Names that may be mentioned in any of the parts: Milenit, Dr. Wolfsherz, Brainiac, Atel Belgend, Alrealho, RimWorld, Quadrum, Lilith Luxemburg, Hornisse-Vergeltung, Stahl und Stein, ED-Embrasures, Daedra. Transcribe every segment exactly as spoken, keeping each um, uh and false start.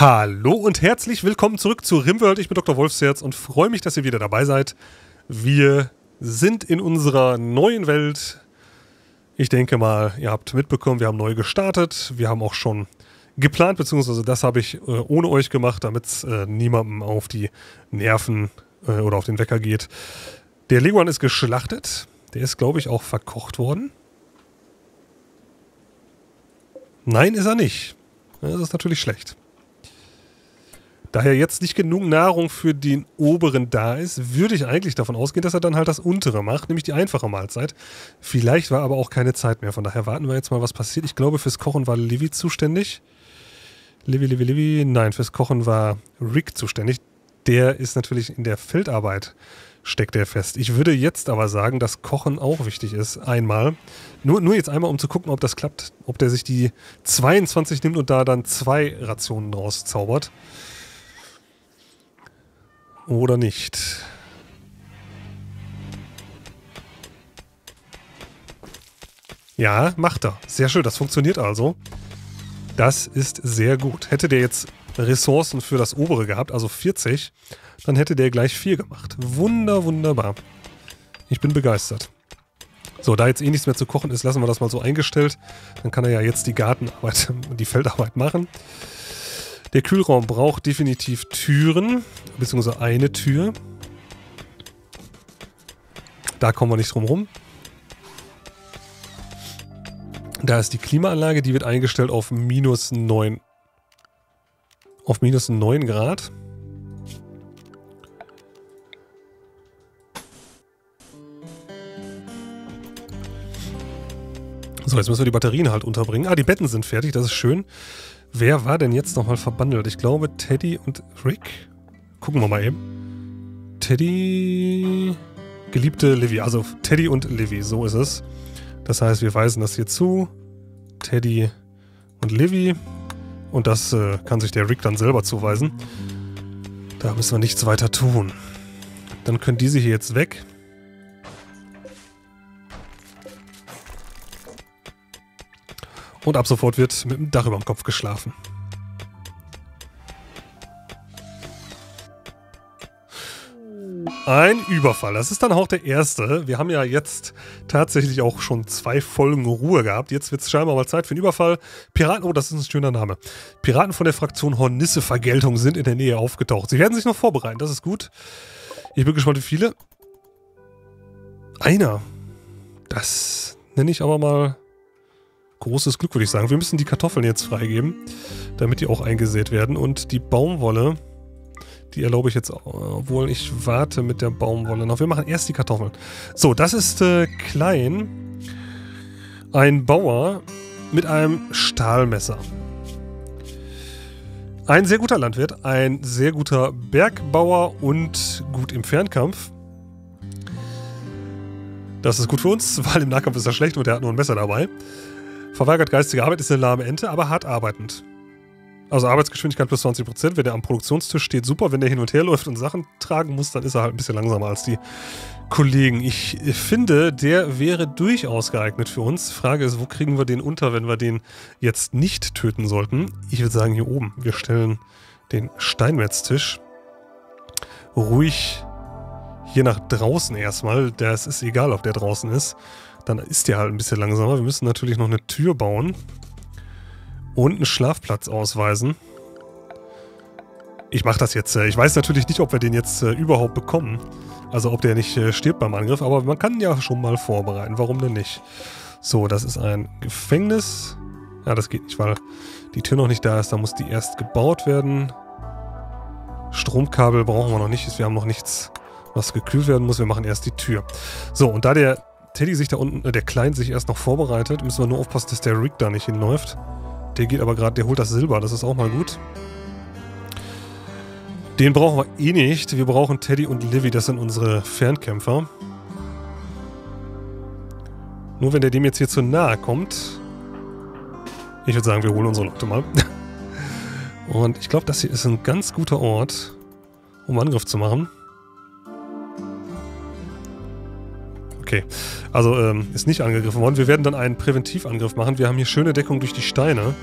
Hallo und herzlich willkommen zurück zu RimWorld. Ich bin Doktor Wolfsherz und freue mich, dass ihr wieder dabei seid. Wir sind in unserer neuen Welt. Ich denke mal, ihr habt mitbekommen, wir haben neu gestartet. Wir haben auch schon geplant, beziehungsweise das habe ich äh, ohne euch gemacht, damit es äh, niemandem auf die Nerven äh, oder auf den Wecker geht. Der Leguan ist geschlachtet. Der ist, glaube ich, auch verkocht worden. Nein, ist er nicht. Das ist natürlich schlecht. Daher jetzt nicht genug Nahrung für den oberen da ist, würde ich eigentlich davon ausgehen, dass er dann halt das untere macht, nämlich die einfache Mahlzeit. Vielleicht war aber auch keine Zeit mehr, von daher warten wir jetzt mal, was passiert. Ich glaube, fürs Kochen war Livy zuständig. Livy, Livy, Livy. Nein, fürs Kochen war Rick zuständig. Der ist natürlich in der Feldarbeit, steckt der fest. Ich würde jetzt aber sagen, dass Kochen auch wichtig ist. Einmal. Nur, nur jetzt einmal, um zu gucken, ob das klappt. Ob der sich die zweiundzwanzig nimmt und da dann zwei Rationen draus zaubert. Oder nicht. Ja, macht er. Sehr schön, das funktioniert also. Das ist sehr gut. Hätte der jetzt Ressourcen für das obere gehabt, also vierzig, dann hätte der gleich vier gemacht. Wunder, wunderbar. Ich bin begeistert. So, da jetzt eh nichts mehr zu kochen ist, lassen wir das mal so eingestellt. Dann kann er ja jetzt die Gartenarbeit, die Feldarbeit machen. Der Kühlraum braucht definitiv Türen, beziehungsweise eine Tür. Da kommen wir nicht drum rum. Da ist die Klimaanlage, die wird eingestellt auf minus neun. Auf minus neun Grad. So, jetzt müssen wir die Batterien halt unterbringen. Ah, die Betten sind fertig, das ist schön. Wer war denn jetzt nochmal verbandelt? Ich glaube, Teddy und Rick. Gucken wir mal eben. Teddy... Geliebte Livy. Also Teddy und Livy, so ist es. Das heißt, wir weisen das hier zu. Teddy und Livy. Und das äh, kann sich der Rick dann selber zuweisen. Da müssen wir nichts weiter tun. Dann können diese hier jetzt weg. Und ab sofort wird mit dem Dach über dem Kopf geschlafen. Ein Überfall. Das ist dann auch der erste. Wir haben ja jetzt tatsächlich auch schon zwei Folgen Ruhe gehabt. Jetzt wird es scheinbar mal Zeit für einen Überfall. Piraten, oh, das ist ein schöner Name. Piraten von der Fraktion Hornisse-Vergeltung sind in der Nähe aufgetaucht. Sie werden sich noch vorbereiten, das ist gut. Ich bin gespannt, wie viele. Einer. Das nenne ich aber mal großes Glück, würde ich sagen. Wir müssen die Kartoffeln jetzt freigeben, damit die auch eingesät werden. Und die Baumwolle, die erlaube ich jetzt, obwohl ich warte mit der Baumwolle noch. Wir machen erst die Kartoffeln. So, das ist äh, klein. Ein Bauer mit einem Stahlmesser. Ein sehr guter Landwirt, ein sehr guter Bergbauer und gut im Fernkampf. Das ist gut für uns, weil im Nahkampf ist er schlecht und er hat nur ein Messer dabei. Verweigert geistige Arbeit ist eine lahme Ente, aber hart arbeitend. Also Arbeitsgeschwindigkeit plus zwanzig Prozent. Wenn der am Produktionstisch steht, super. Wenn der hin und her läuft und Sachen tragen muss, dann ist er halt ein bisschen langsamer als die Kollegen. Ich finde, der wäre durchaus geeignet für uns. Frage ist, wo kriegen wir den unter, wenn wir den jetzt nicht töten sollten? Ich würde sagen, hier oben. Wir stellen den Steinmetztisch ruhig hier nach draußen erstmal. Das ist egal, ob der draußen ist. Dann ist der halt ein bisschen langsamer. Wir müssen natürlich noch eine Tür bauen und einen Schlafplatz ausweisen. Ich mache das jetzt. Ich weiß natürlich nicht, ob wir den jetzt überhaupt bekommen. Also ob der nicht stirbt beim Angriff. Aber man kann ja schon mal vorbereiten. Warum denn nicht? So, das ist ein Gefängnis. Ja, das geht nicht, weil die Tür noch nicht da ist. Da muss die erst gebaut werden. Stromkabel brauchen wir noch nicht. Wir haben noch nichts, was gekühlt werden muss. Wir machen erst die Tür. So, und da der Teddy sich da unten, äh, der Kleine sich erst noch vorbereitet, müssen wir nur aufpassen, dass der Rick da nicht hinläuft. Der geht aber gerade, der holt das Silber, das ist auch mal gut. Den brauchen wir eh nicht. Wir brauchen Teddy und Livy, das sind unsere Fernkämpfer. Nur wenn der dem jetzt hier zu nahe kommt. Ich würde sagen, wir holen unsere Leute mal. Und ich glaube, das hier ist ein ganz guter Ort, um Angriff zu machen. Okay, also ähm, ist nicht angegriffen worden. Wir werden dann einen Präventivangriff machen. Wir haben hier schöne Deckung durch die Steine.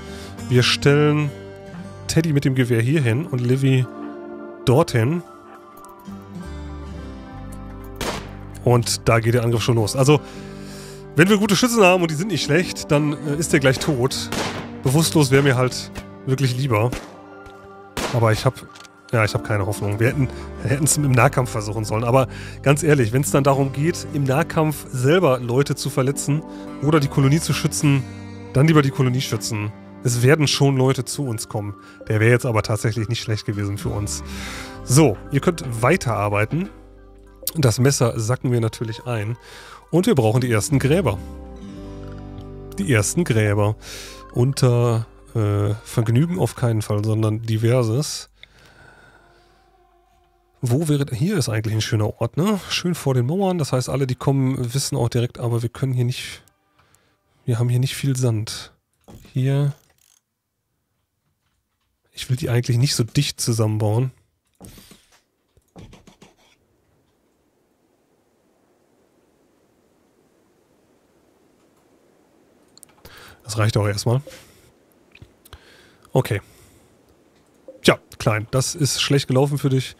Wir stellen Teddy mit dem Gewehr hierhin und Livy dorthin. Und da geht der Angriff schon los. Also, wenn wir gute Schützen haben und die sind nicht schlecht, dann äh, ist der gleich tot. Bewusstlos wäre mir halt wirklich lieber. Aber ich habe... Ja, ich habe keine Hoffnung. Wir hätten es im Nahkampf versuchen sollen. Aber ganz ehrlich, wenn es dann darum geht, im Nahkampf selber Leute zu verletzen oder die Kolonie zu schützen, dann lieber die Kolonie schützen. Es werden schon Leute zu uns kommen. Der wäre jetzt aber tatsächlich nicht schlecht gewesen für uns. So, ihr könnt weiterarbeiten. Das Messer sacken wir natürlich ein. Und wir brauchen die ersten Gräber. Die ersten Gräber. Unter äh, Vergnügen auf keinen Fall, sondern Diverses. Wo wäre... Hier ist eigentlich ein schöner Ort, ne? Schön vor den Mauern. Das heißt, alle, die kommen, wissen auch direkt, aber wir können hier nicht... Wir haben hier nicht viel Sand. Hier... Ich will die eigentlich nicht so dicht zusammenbauen. Das reicht auch erstmal. Okay. Tja, klein. Das ist schlecht gelaufen für dich.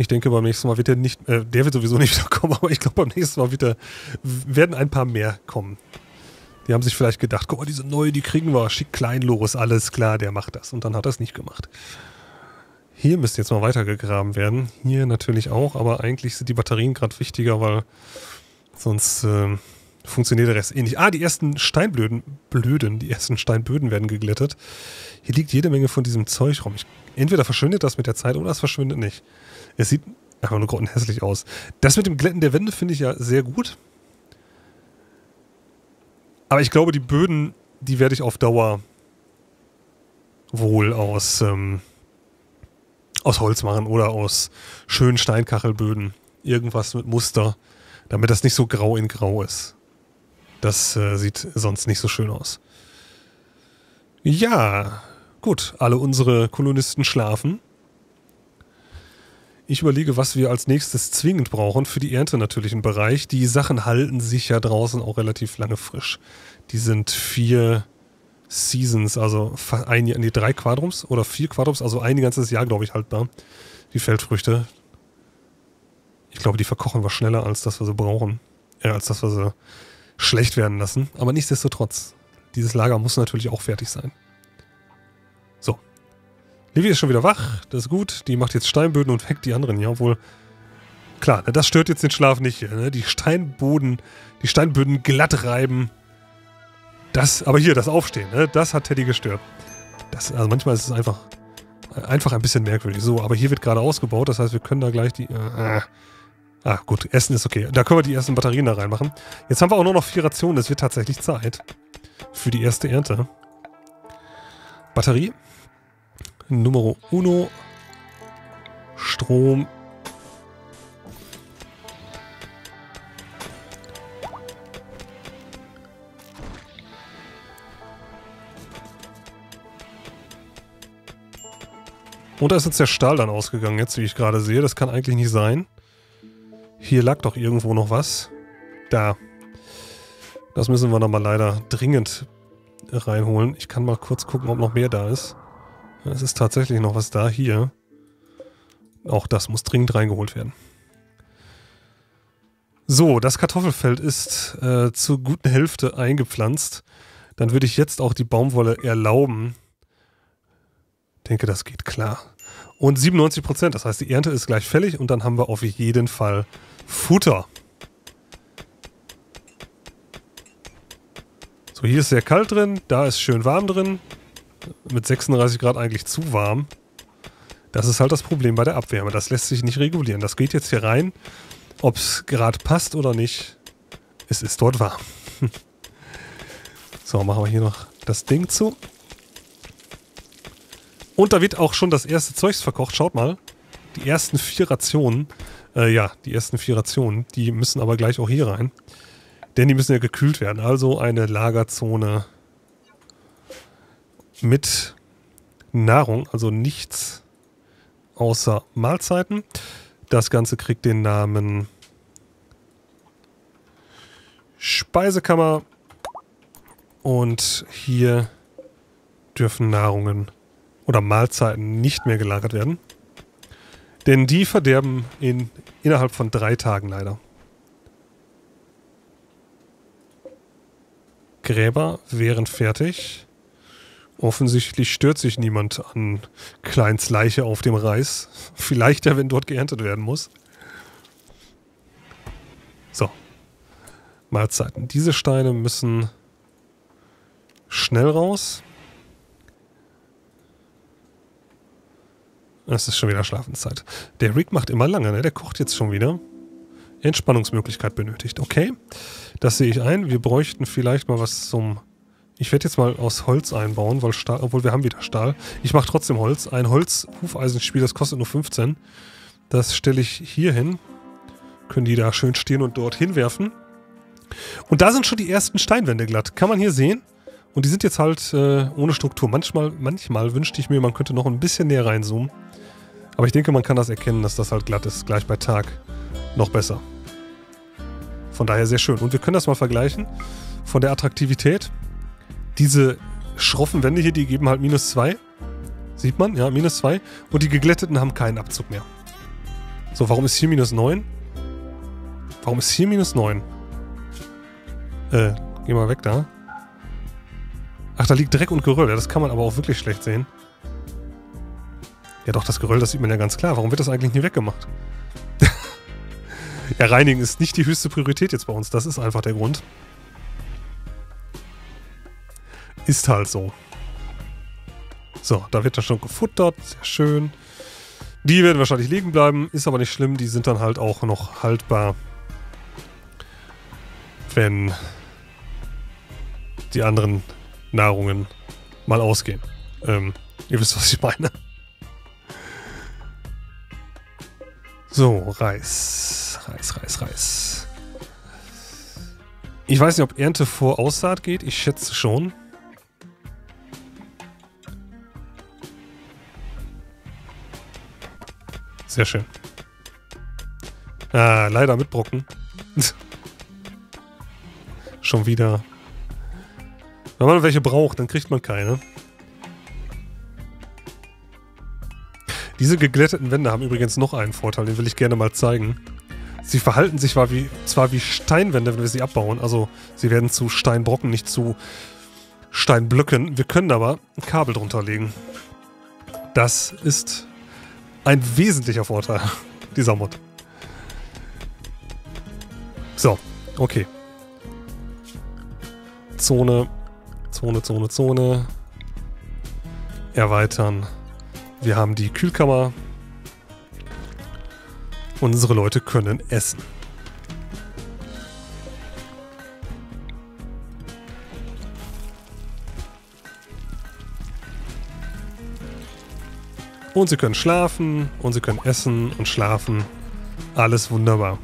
Ich denke, beim nächsten Mal wird der nicht, äh, der wird sowieso nicht wiederkommen, aber ich glaube, beim nächsten Mal wird der, werden ein paar mehr kommen. Die haben sich vielleicht gedacht, guck mal, diese neue, die kriegen wir, schick klein los, alles klar, der macht das. Und dann hat er es nicht gemacht. Hier müsste jetzt mal weitergegraben werden. Hier natürlich auch, aber eigentlich sind die Batterien gerade wichtiger, weil sonst äh, funktioniert der Rest eh nicht. Ah, die ersten Steinblöden, Blöden, die ersten Steinböden werden geglättet. Hier liegt jede Menge von diesem Zeug rum. Ich, entweder verschwindet das mit der Zeit oder es verschwindet nicht. Es sieht einfach nur grottenhässlich aus. Das mit dem Glätten der Wände finde ich ja sehr gut. Aber ich glaube, die Böden, die werde ich auf Dauer wohl aus, ähm, aus Holz machen oder aus schönen Steinkachelböden. Irgendwas mit Muster, damit das nicht so grau in grau ist. Das äh, sieht sonst nicht so schön aus. Ja, gut. Alle unsere Kolonisten schlafen. Ich überlege, was wir als nächstes zwingend brauchen für die Ernte natürlich im Bereich. Die Sachen halten sich ja draußen auch relativ lange frisch. Die sind vier Seasons, also ein, nee, drei Quadrums oder vier Quadrums, also ein ganzes Jahr, glaube ich, haltbar. Die Feldfrüchte. Ich glaube, die verkochen wir schneller, als dass wir sie brauchen. Äh, als dass wir sie schlecht werden lassen. Aber nichtsdestotrotz, dieses Lager muss natürlich auch fertig sein. Livy ist schon wieder wach, das ist gut. Die macht jetzt Steinböden und weckt die anderen, ja, obwohl... Klar, das stört jetzt den Schlaf nicht, ne? Die Steinboden, die Steinböden glatt reiben. Das, aber hier, das Aufstehen, ne? Das hat Teddy gestört. Das, also manchmal ist es einfach, einfach ein bisschen merkwürdig. So, aber hier wird gerade ausgebaut, das heißt, wir können da gleich die... Äh, ah, gut, Essen ist okay. Da können wir die ersten Batterien da reinmachen. Jetzt haben wir auch nur noch vier Rationen, es wird tatsächlich Zeit. Für die erste Ernte. Batterie. Nummer uno. Strom. Und da ist jetzt der Stahl dann ausgegangen, jetzt wie ich gerade sehe. Das kann eigentlich nicht sein. Hier lag doch irgendwo noch was. Da. Das müssen wir dann mal leider dringend reinholen. Ich kann mal kurz gucken, ob noch mehr da ist. Es ist tatsächlich noch was da hier. Auch das muss dringend reingeholt werden. So, das Kartoffelfeld ist äh, zur guten Hälfte eingepflanzt. Dann würde ich jetzt auch die Baumwolle erlauben. Ich denke, das geht klar. Und siebenundneunzig Prozent, das heißt, die Ernte ist gleich fällig und dann haben wir auf jeden Fall Futter. So, hier ist sehr kalt drin, da ist schön warm drin. Mit sechsunddreißig Grad eigentlich zu warm. Das ist halt das Problem bei der Abwärme. Das lässt sich nicht regulieren. Das geht jetzt hier rein. Ob es gerade passt oder nicht, es ist dort warm. So, machen wir hier noch das Ding zu. Und da wird auch schon das erste Zeugs verkocht. Schaut mal. Die ersten vier Rationen. Äh, ja, die ersten vier Rationen. Die müssen aber gleich auch hier rein. Denn die müssen ja gekühlt werden. Also eine Lagerzone... mit Nahrung, also nichts außer Mahlzeiten. Das Ganze kriegt den Namen Speisekammer und hier dürfen Nahrungen oder Mahlzeiten nicht mehr gelagert werden. Denn die verderben in, innerhalb von drei Tagen leider. Gräber wären fertig. Offensichtlich stört sich niemand an Kleins Leiche auf dem Reis. Vielleicht ja, wenn dort geerntet werden muss. So. Mahlzeiten. Diese Steine müssen schnell raus. Es ist schon wieder Schlafenszeit. Der Rick macht immer lange, ne? Der kocht jetzt schon wieder. Entspannungsmöglichkeit benötigt. Okay, das sehe ich ein. Wir bräuchten vielleicht mal was zum... Ich werde jetzt mal aus Holz einbauen, weil Stahl... Obwohl, wir haben wieder Stahl. Ich mache trotzdem Holz. Ein Holz-Hufeisenspiel, das kostet nur fünfzehn. Das stelle ich hier hin. Können die da schön stehen und dort hinwerfen. Und da sind schon die ersten Steinwände glatt. Kann man hier sehen. Und die sind jetzt halt äh, ohne Struktur. Manchmal, manchmal wünschte ich mir, man könnte noch ein bisschen näher reinzoomen. Aber ich denke, man kann das erkennen, dass das halt glatt ist. Gleich bei Tag noch besser. Von daher sehr schön. Und wir können das mal vergleichen von der Attraktivität. Diese schroffen Wände hier, die geben halt minus zwei. Sieht man? Ja, minus zwei. Und die geglätteten haben keinen Abzug mehr. So, warum ist hier minus neun? Warum ist hier minus neun? Äh, geh mal weg da. Ach, da liegt Dreck und Geröll. Ja, das kann man aber auch wirklich schlecht sehen. Ja doch, das Geröll, das sieht man ja ganz klar. Warum wird das eigentlich nie weggemacht? Ja, reinigen ist nicht die höchste Priorität jetzt bei uns. Das ist einfach der Grund. Ist halt so. So, da wird dann schon gefuttert. Sehr schön. Die werden wahrscheinlich liegen bleiben. Ist aber nicht schlimm. Die sind dann halt auch noch haltbar, wenn die anderen Nahrungen mal ausgehen. Ähm, ihr wisst, was ich meine. So, Reis. Reis, Reis, Reis. Ich weiß nicht, ob Ernte vor Aussaat geht. Ich schätze schon. Sehr schön. Ah, leider mit Brocken. Schon wieder. Wenn man welche braucht, dann kriegt man keine. Diese geglätteten Wände haben übrigens noch einen Vorteil, den will ich gerne mal zeigen. Sie verhalten sich zwar wie, zwar wie Steinwände, wenn wir sie abbauen. Also sie werden zu Steinbrocken, nicht zu Steinblöcken. Wir können aber ein Kabel drunter legen. Das ist ein wesentlicher Vorteil dieser Mod. So, okay. Zone... Zone, Zone, Zone. Erweitern. Wir haben die Kühlkammer. Unsere Leute können essen. Und sie können schlafen. Und sie können essen und schlafen. Alles wunderbar.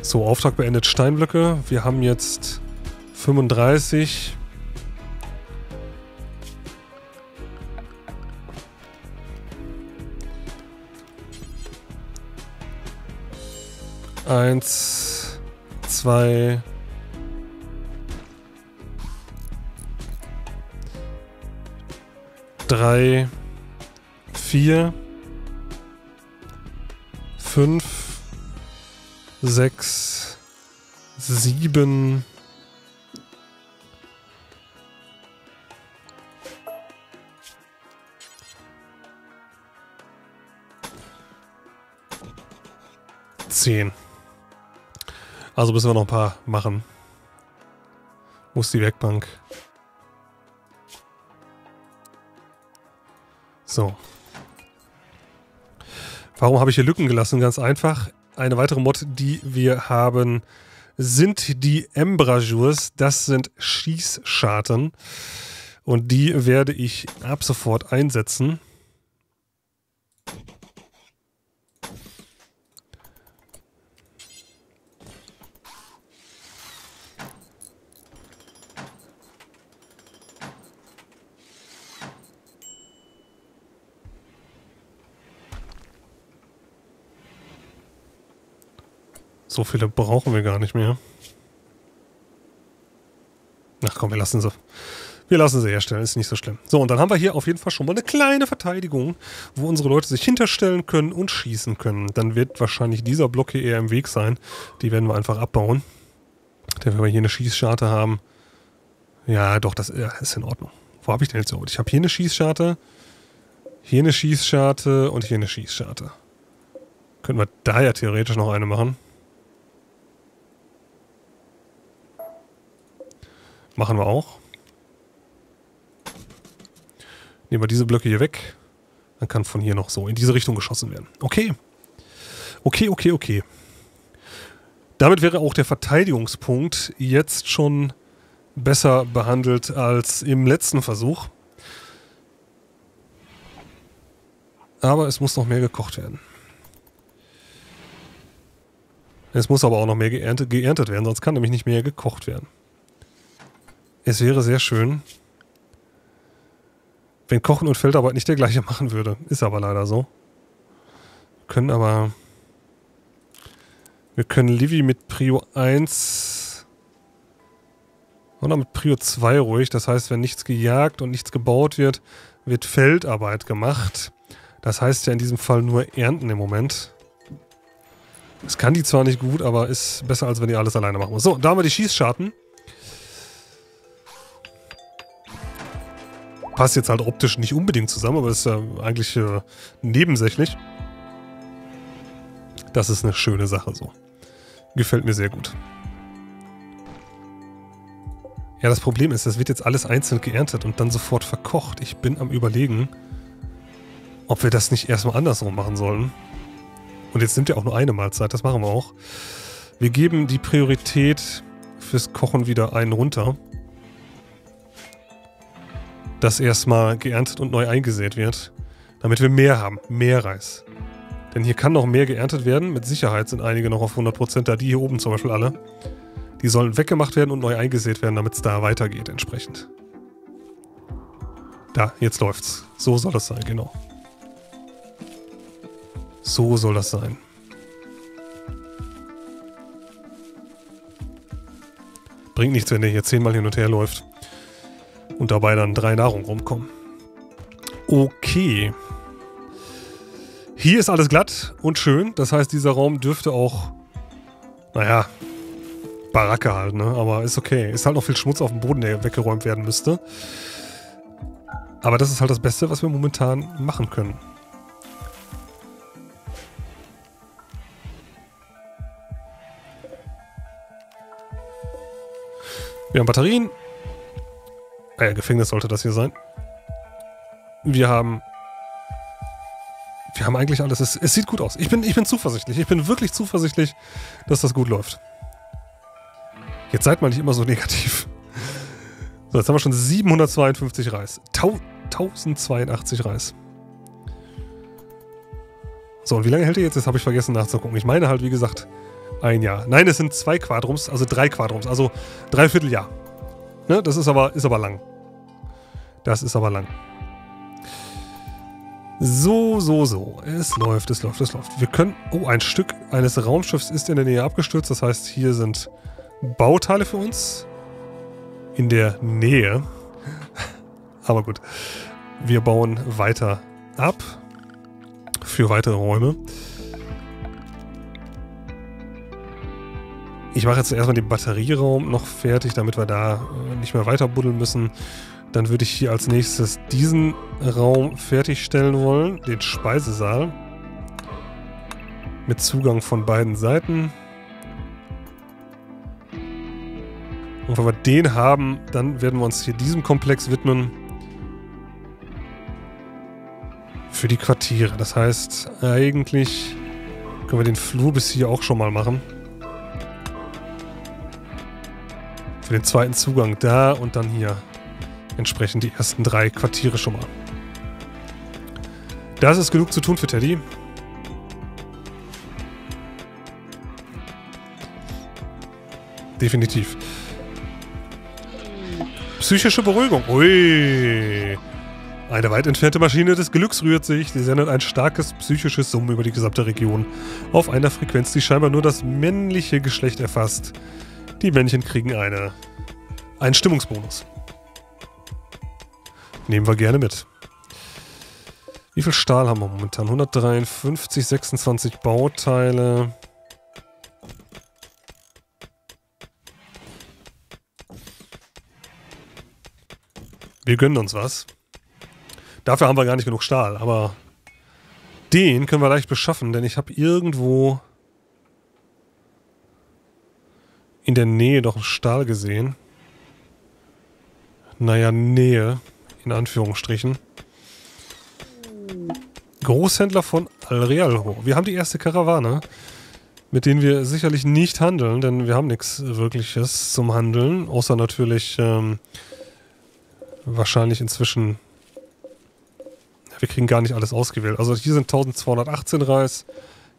So, Auftrag beendet, Steinblöcke. Wir haben jetzt fünfunddreißig. Eins, zwei. Drei. Vier. Fünf. Sechs, sieben, zehn. Also müssen wir noch ein paar machen. Muss die Werkbank. So. Warum habe ich hier Lücken gelassen? Ganz einfach. Eine weitere Mod, die wir haben, sind die Embrasures. Das sind Schießscharten. Und die werde ich ab sofort einsetzen. So viele brauchen wir gar nicht mehr. Ach komm, wir lassen sie. Wir lassen sie herstellen, ist nicht so schlimm. So, und dann haben wir hier auf jeden Fall schon mal eine kleine Verteidigung, wo unsere Leute sich hinterstellen können und schießen können. Dann wird wahrscheinlich dieser Block hier eher im Weg sein. Die werden wir einfach abbauen. Denn wenn wir hier eine Schießscharte haben... Ja, doch, das ja, ist in Ordnung. Wo habe ich denn jetzt so? Ich habe hier eine Schießscharte, hier eine Schießscharte und hier eine Schießscharte. Könnten wir da ja theoretisch noch eine machen. Machen wir auch. Nehmen wir diese Blöcke hier weg. Dann kann von hier noch so in diese Richtung geschossen werden. Okay. Okay, okay, okay. Damit wäre auch der Verteidigungspunkt jetzt schon besser behandelt als im letzten Versuch. Aber es muss noch mehr gekocht werden. Es muss aber auch noch mehr geerntet, geerntet werden, sonst kann nämlich nicht mehr gekocht werden. Es wäre sehr schön, wenn Kochen und Feldarbeit nicht der gleiche machen würde. Ist aber leider so. Wir können aber... Wir können Livy mit Prio eins und dann mit Prio zwei ruhig. Das heißt, wenn nichts gejagt und nichts gebaut wird, wird Feldarbeit gemacht. Das heißt ja in diesem Fall nur Ernten im Moment. Das kann die zwar nicht gut, aber ist besser, als wenn ihr alles alleine machen muss. So, da haben wir die Schießscharten. Passt jetzt halt optisch nicht unbedingt zusammen, aber ist ja eigentlich äh, nebensächlich. Das ist eine schöne Sache so. Gefällt mir sehr gut. Ja, das Problem ist, das wird jetzt alles einzeln geerntet und dann sofort verkocht. Ich bin am Überlegen, ob wir das nicht erstmal andersrum machen sollen. Und jetzt nimmt ja auch nur eine Mahlzeit, das machen wir auch. Wir geben die Priorität fürs Kochen wieder einen runter. Dass erstmal geerntet und neu eingesät wird, damit wir mehr haben, mehr Reis. Denn hier kann noch mehr geerntet werden, mit Sicherheit sind einige noch auf hundert Prozent da, die hier oben zum Beispiel alle. Die sollen weggemacht werden und neu eingesät werden, damit es da weitergeht entsprechend. Da, jetzt läuft's. So soll das sein, genau. So soll das sein. Bringt nichts, wenn der hier zehnmal hin und her läuft. Und dabei dann drei Nahrung rumkommen. Okay. Hier ist alles glatt und schön. Das heißt, dieser Raum dürfte auch, naja, Baracke halt, ne? Aber ist okay. Ist halt noch viel Schmutz auf dem Boden, der weggeräumt werden müsste. Aber das ist halt das Beste, was wir momentan machen können. Wir haben Batterien. Naja, Gefängnis sollte das hier sein. Wir haben... Wir haben eigentlich alles. Es, es sieht gut aus. Ich bin, ich bin zuversichtlich. Ich bin wirklich zuversichtlich, dass das gut läuft. Jetzt seid mal nicht immer so negativ. So, jetzt haben wir schon siebenhundertzweiundfünfzig Reis. tausendzweiundachtzig Reis. So, und wie lange hält ihr jetzt? Jetzt habe ich vergessen nachzugucken. Ich meine halt, wie gesagt, ein Jahr. Nein, es sind zwei Quadrums, also drei Quadrums, also dreiviertel Jahr. Ne? Das ist aber, ist aber lang. Das ist aber lang. So, so, so. Es läuft, es läuft, es läuft. Wir können... Oh, ein Stück eines Raumschiffs ist in der Nähe abgestürzt. Das heißt, hier sind Bauteile für uns. In der Nähe. Aber gut. Wir bauen weiter ab. Für weitere Räume. Ich mache jetzt erstmal den Batterieraum noch fertig, damit wir da nicht mehr weiter buddeln müssen. Dann würde ich hier als nächstes diesen Raum fertigstellen wollen, den Speisesaal. Mit Zugang von beiden Seiten. Und wenn wir den haben, dann werden wir uns hier diesem Komplex widmen. Für die Quartiere. Das heißt, eigentlich können wir den Flur bis hier auch schon mal machen. Für den zweiten Zugang da und dann hier entsprechend die ersten drei Quartiere schon mal. Das ist genug zu tun für Teddy. Definitiv. Psychische Beruhigung. Ui. Eine weit entfernte Maschine des Glücks rührt sich. Sie sendet ein starkes psychisches Summen über die gesamte Region. Auf einer Frequenz, die scheinbar nur das männliche Geschlecht erfasst. Die Männchen kriegen eine, einen Stimmungsbonus. Nehmen wir gerne mit. Wie viel Stahl haben wir momentan? hundertdreiundfünfzig, sechsundzwanzig Bauteile. Wir gönnen uns was. Dafür haben wir gar nicht genug Stahl, aber den können wir leicht beschaffen, denn ich habe irgendwo in der Nähe doch einen Stahl gesehen. Naja, Nähe, in Anführungsstrichen. Großhändler von Alrealho. Wir haben die erste Karawane, mit denen wir sicherlich nicht handeln, denn wir haben nichts Wirkliches zum Handeln, außer natürlich ähm, wahrscheinlich inzwischen... Wir kriegen gar nicht alles ausgewählt. Also hier sind eintausendzweihundertachtzehn Reis,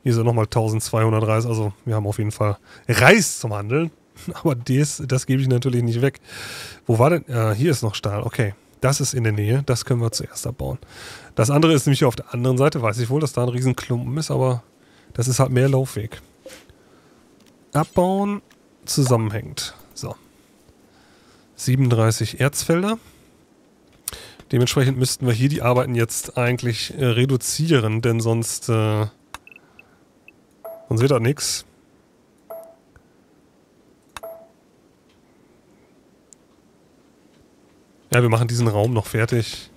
hier sind nochmal eintausendzweihundert Reis. Also wir haben auf jeden Fall Reis zum Handeln. Aber das, das gebe ich natürlich nicht weg. Wo war denn? Äh, hier ist noch Stahl. Okay, das ist in der Nähe. Das können wir zuerst abbauen. Das andere ist nämlich hier auf der anderen Seite. Weiß ich wohl, dass da ein Riesenklumpen ist, aber das ist halt mehr Laufweg. Abbauen, zusammenhängend. So. siebenunddreißig Erzfelder. Dementsprechend müssten wir hier die Arbeiten jetzt eigentlich äh, reduzieren, denn sonst, äh, sonst wird das nichts. Ja, wir machen diesen Raum noch fertig.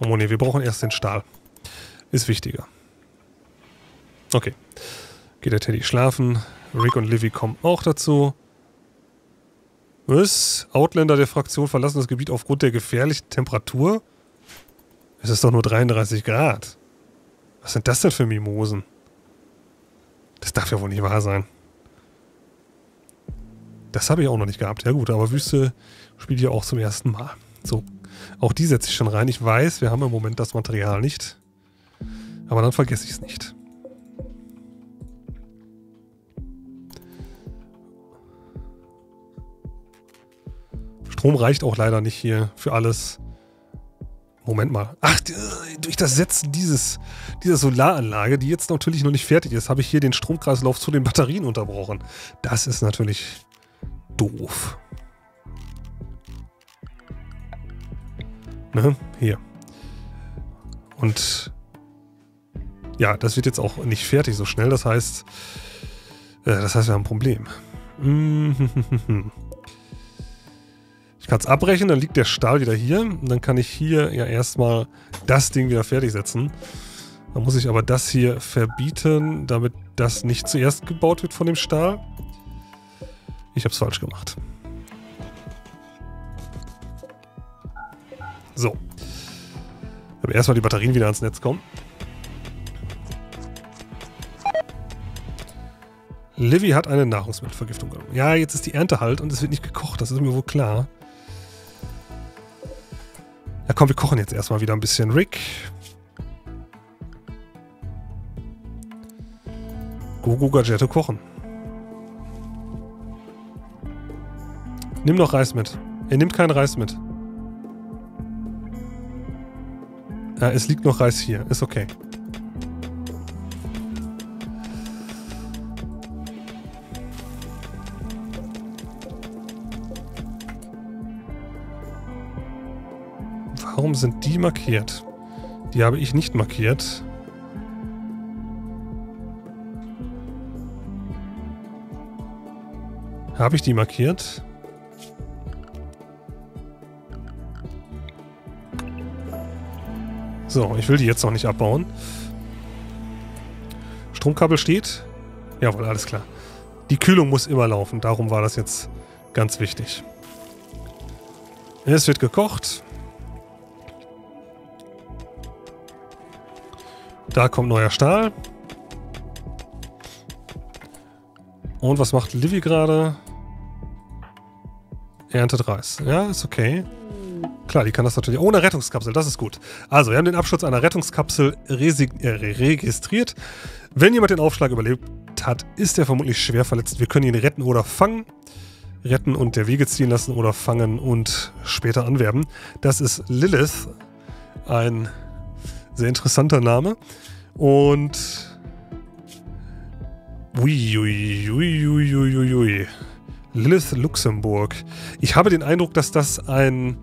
Oh ne, wir brauchen erst den Stahl. Ist wichtiger. Okay. Geht der Teddy schlafen. Rick und Livy kommen auch dazu. Was? Outlander der Fraktion verlassen das Gebiet aufgrund der gefährlichen Temperatur? Es ist doch nur dreiunddreißig Grad. Was sind das denn für Mimosen? Das darf ja wohl nicht wahr sein. Das habe ich auch noch nicht gehabt. Ja gut, aber Wüste spielt hier auch zum ersten Mal. So, auch die setze ich schon rein. Ich weiß, wir haben im Moment das Material nicht. Aber dann vergesse ich es nicht. Strom reicht auch leider nicht hier für alles. Moment mal. Ach, durch das Setzen dieses, dieser Solaranlage, die jetzt natürlich noch nicht fertig ist, habe ich hier den Stromkreislauf zu den Batterien unterbrochen. Das ist natürlich doof. Ne? Hier. Und ja, das wird jetzt auch nicht fertig so schnell. Das heißt, äh, das heißt, wir haben ein Problem. Ich kann es abbrechen, dann liegt der Stahl wieder hier. Und dann kann ich hier ja erstmal das Ding wieder fertig setzen. Dann muss ich aber das hier verbieten, damit das nicht zuerst gebaut wird von dem Stahl. Ich habe es falsch gemacht. So. Aber erstmal die Batterien wieder ans Netz kommen. Livy hat eine Nahrungsmittelvergiftung genommen. Ja, jetzt ist die Ernte halt und es wird nicht gekocht. Das ist mir wohl klar. Ja komm, wir kochen jetzt erstmal wieder ein bisschen. Rick. Gugu Gadgetto kochen. Nimm noch Reis mit. Er nimmt keinen Reis mit. Ja, es liegt noch Reis hier. Ist okay. Warum sind die markiert? Die habe ich nicht markiert. Habe ich die markiert? So, ich will die jetzt noch nicht abbauen. Stromkabel steht. Jawohl, alles klar. Die Kühlung muss immer laufen. Darum war das jetzt ganz wichtig. Es wird gekocht. Da kommt neuer Stahl. Und was macht Livy gerade? Erntet Reis. Ja, ist okay. Klar, die kann das natürlich ohne Rettungskapsel. Das ist gut. Also, wir haben den Absturz einer Rettungskapsel äh, registriert. Wenn jemand den Aufschlag überlebt hat, ist er vermutlich schwer verletzt. Wir können ihn retten oder fangen. Retten und der Wege ziehen lassen oder fangen und später anwerben. Das ist Lilith. Ein... sehr interessanter Name. Und... Uiuiuiuiuiui. Ui, ui, ui, ui. Lilith Luxemburg. Ich habe den Eindruck, dass das ein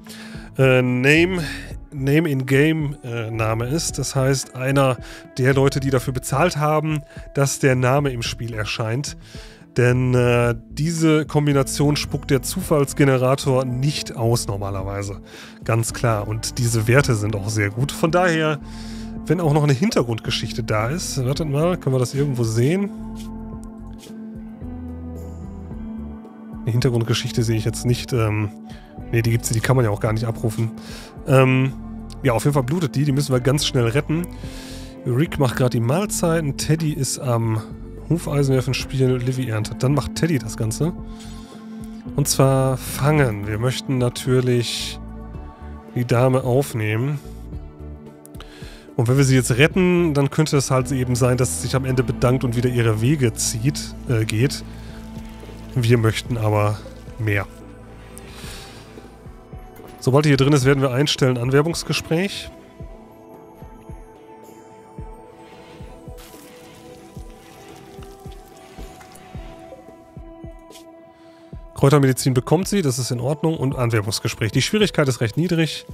äh, Name, Name in Game äh, Name ist. Das heißt, einer der Leute, die dafür bezahlt haben, dass der Name im Spiel erscheint. Denn äh, diese Kombination spuckt der Zufallsgenerator nicht aus normalerweise. Ganz klar. Und diese Werte sind auch sehr gut. Von daher, wenn auch noch eine Hintergrundgeschichte da ist. Wartet mal, können wir das irgendwo sehen? Eine Hintergrundgeschichte sehe ich jetzt nicht. Ähm, ne, die gibt's, die kann man ja auch gar nicht abrufen. Ähm, ja, auf jeden Fall blutet die. Die müssen wir ganz schnell retten. Rick macht gerade die Mahlzeiten. Teddy ist am Hufeisenwerfen-Spiel. Livy erntet. Dann macht Teddy das Ganze. Und zwar fangen. Wir möchten natürlich die Dame aufnehmen. Und wenn wir sie jetzt retten, dann könnte es halt eben sein, dass sie sich am Ende bedankt und wieder ihre Wege zieht, äh, geht. Wir möchten aber mehr. Sobald die hier drin ist, werden wir einstellen, Anwerbungsgespräch. Kräutermedizin bekommt sie, das ist in Ordnung. Und Anwerbungsgespräch. Die Schwierigkeit ist recht niedrig.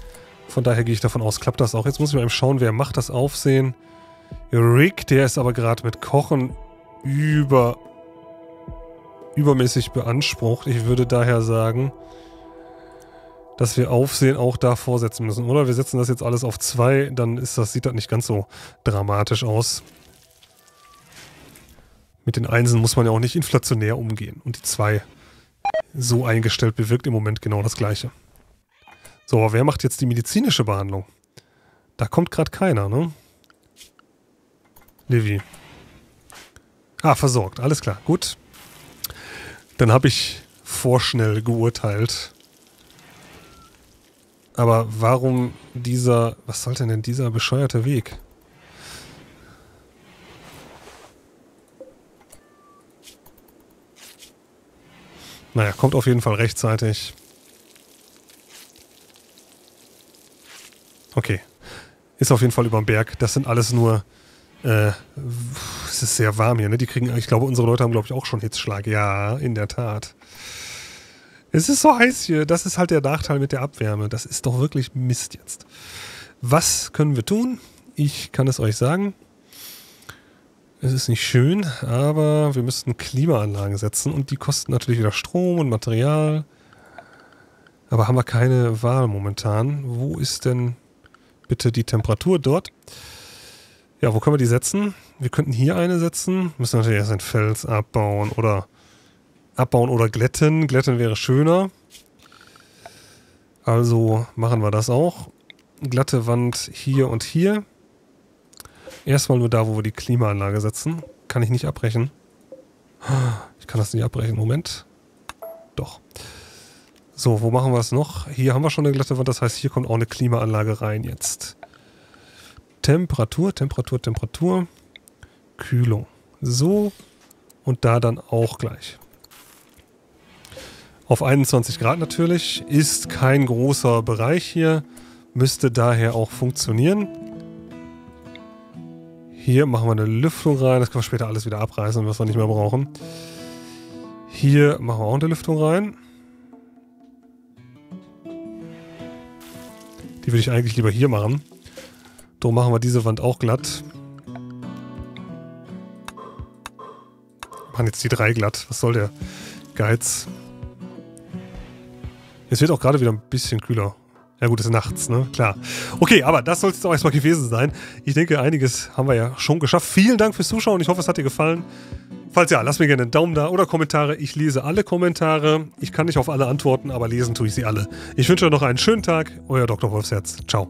Von daher gehe ich davon aus, klappt das auch. Jetzt muss ich mal eben schauen, wer macht das Aufsehen. Rick, der ist aber gerade mit Kochen über, übermäßig beansprucht. Ich würde daher sagen, dass wir Aufsehen auch da vorsetzen müssen. Oder wir setzen das jetzt alles auf zwei, dann ist das, sieht das nicht ganz so dramatisch aus. Mit den Einsen muss man ja auch nicht inflationär umgehen. Und die zwei so eingestellt bewirkt im Moment genau das Gleiche. So, wer macht jetzt die medizinische Behandlung? Da kommt gerade keiner, ne? Livy. Ah, versorgt. Alles klar. Gut. Dann habe ich vorschnell geurteilt. Aber warum dieser... Was soll denn denn dieser bescheuerte Weg? Naja, kommt auf jeden Fall rechtzeitig. Okay. Ist auf jeden Fall über dem Berg. Das sind alles nur... Äh, es ist sehr warm hier, ne? Die kriegen... Ich glaube, unsere Leute haben, glaube ich, auch schon Hitzschlag. Ja, in der Tat. Es ist so heiß hier. Das ist halt der Nachteil mit der Abwärme. Das ist doch wirklich Mist jetzt. Was können wir tun? Ich kann es euch sagen. Es ist nicht schön, aber wir müssten Klimaanlagen setzen. Und die kosten natürlich wieder Strom und Material. Aber haben wir keine Wahl momentan. Wo ist denn... Bitte die Temperatur dort. Ja, wo können wir die setzen? Wir könnten hier eine setzen. Müssen natürlich erst ein Fels abbauen oder abbauen oder glätten. Glätten wäre schöner. Also machen wir das auch. Glatte Wand hier und hier. Erstmal nur da, wo wir die Klimaanlage setzen. Kann ich nicht abbrechen. Ich kann das nicht abbrechen. Moment. Doch. So, wo machen wir es noch? Hier haben wir schon eine glatte Wand, das heißt, hier kommt auch eine Klimaanlage rein jetzt. Temperatur, Temperatur, Temperatur. Kühlung. So. Und da dann auch gleich. Auf einundzwanzig Grad natürlich. Ist kein großer Bereich hier. Müsste daher auch funktionieren. Hier machen wir eine Lüftung rein. Das können wir später alles wieder abreißen, was wir nicht mehr brauchen. Hier machen wir auch eine Lüftung rein. Die würde ich eigentlich lieber hier machen. Darum machen wir diese Wand auch glatt. Machen jetzt die drei glatt. Was soll der Geiz? Es wird auch gerade wieder ein bisschen kühler. Ja gut, es ist nachts, ne? Klar. Okay, aber das soll es jetzt auch erstmal gewesen sein. Ich denke, einiges haben wir ja schon geschafft. Vielen Dank fürs Zuschauen. Ich hoffe, es hat dir gefallen. Falls ja, lass mir gerne einen Daumen da oder Kommentare. Ich lese alle Kommentare. Ich kann nicht auf alle antworten, aber lesen tue ich sie alle. Ich wünsche euch noch einen schönen Tag. Euer Doktor Wolfsherz. Ciao.